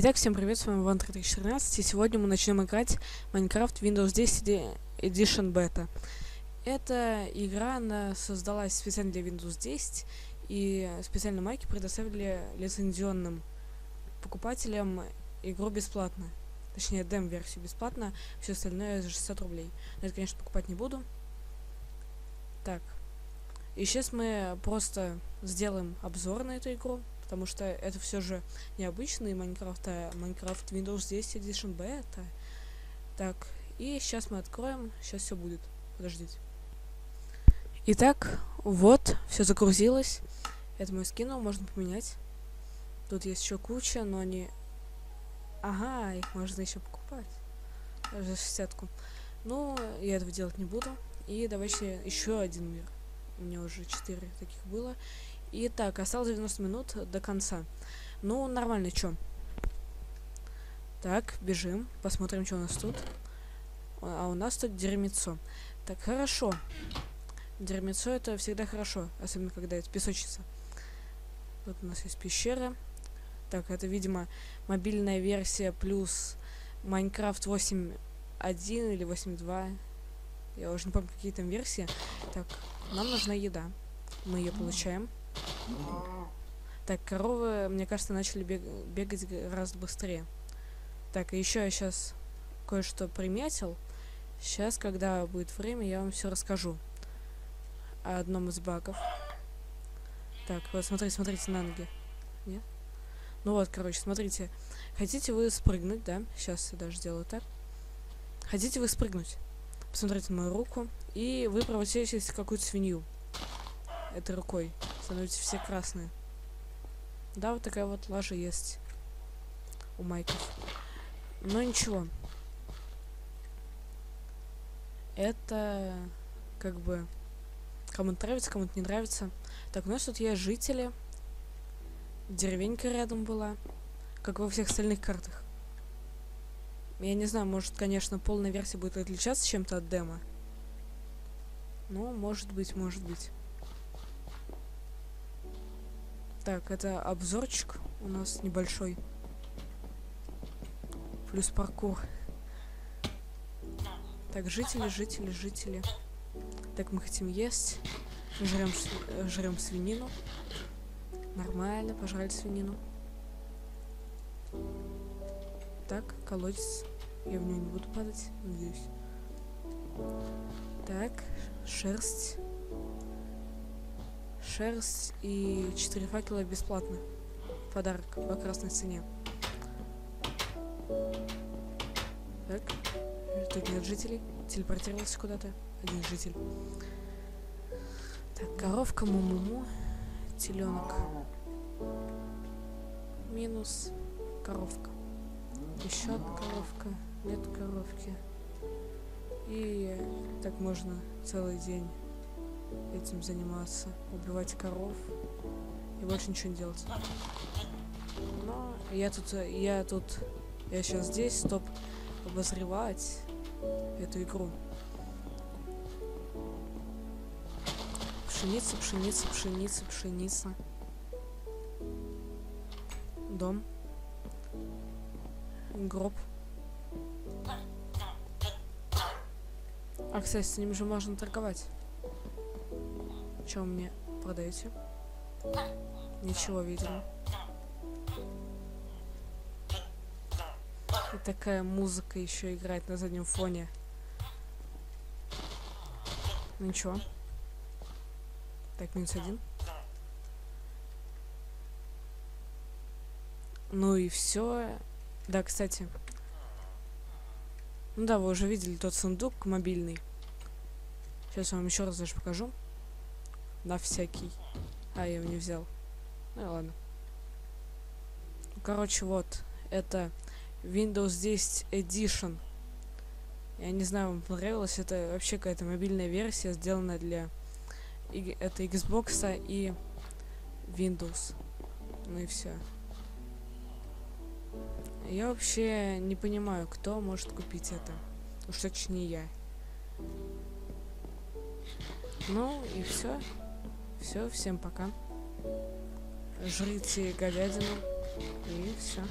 Итак, всем привет, с вами Vantrek 14, и сегодня мы начнем играть Minecraft Windows 10 Edition Beta. Эта игра, она создалась специально для Windows 10, и специально майки предоставили лицензионным покупателям игру бесплатно. Точнее, дем-версию бесплатно, все остальное за 60 рублей. Но это, конечно, покупать не буду. Так, и сейчас мы просто сделаем обзор на эту игру. Потому что это все же необычный Minecraft, а Minecraft Windows 10 Edition Beta. Так, и сейчас мы откроем, сейчас все будет. Подождите. Итак, вот, все загрузилось. Это мой скин, можно поменять. Тут есть еще куча, но они... Ага, их можно еще покупать. За 60-ку. Ну, я этого делать не буду. И давайте еще один мир. У меня уже 4 таких было. Итак, осталось 90 минут до конца. Ну, нормально, чё. Так, бежим, посмотрим, что у нас тут. А у нас тут дерьмецо. Так, хорошо. Дерьмецо — это всегда хорошо, особенно когда это песочница. Тут у нас есть пещера. Так, это, видимо, мобильная версия плюс Minecraft 8.1 или 8.2. Я уже не помню, какие там версии. Так, нам нужна еда. Мы ее получаем. Так, коровы, мне кажется, начали бегать гораздо быстрее. Так, и еще я сейчас кое-что приметил. Сейчас, когда будет время, я вам все расскажу о одном из багов. Так, вот смотрите на ноги. Нет? Ну вот, короче, смотрите. Хотите вы спрыгнуть, да? Сейчас я даже сделаю так. Хотите вы спрыгнуть? Посмотрите на мою руку. И вы превратитесь в какую-то свинью. Этой рукой. Становитесь все красные. Да, вот такая вот лажа есть у майков. Но ничего. Это как бы кому-то нравится, кому-то не нравится. Так, у нас тут есть жители. Деревенька рядом была. Как во всех остальных картах. Я не знаю, может, конечно, полная версия будет отличаться чем-то от демо. Ну, может быть, может быть. Так, это обзорчик у нас небольшой. Плюс паркур. Так, жители. Так, мы хотим есть. Жрем свинину. Нормально, пожрали свинину. Так, колодец. Я в него не буду падать, надеюсь. Так, шерсть. Шерсть и 4 факела бесплатно. Подарок по красной цене. Так. Тут нет жителей. Телепортировался куда-то. Один житель. Так, коровка, мумуму. Теленок. Минус. Коровка. Еще одна коровка. Нет коровки. И так можно целый день этим заниматься, убивать коров и больше ничего не делать. Но я сейчас здесь, чтоб обозревать эту игру. Пшеница. Дом. Гроб. А, кстати, с ним же можно торговать. Чего мне продаете? Ничего, видимо. И такая музыка еще играет на заднем фоне. Ничего. Так, -1. Ну и все. Да, кстати. Ну да, вы уже видели тот сундук мобильный. Сейчас я вам еще раз даже покажу. На всякий. А, я его не взял. Ну и ладно. Короче, вот. Это Windows 10 Edition. Я не знаю, вам понравилось. Это вообще какая-то мобильная версия, сделанная для... Это Xbox и Windows. Ну и все. Я вообще не понимаю, кто может купить это. Уж точнее я. Ну и все. Всем пока. Жрите говядину. И все.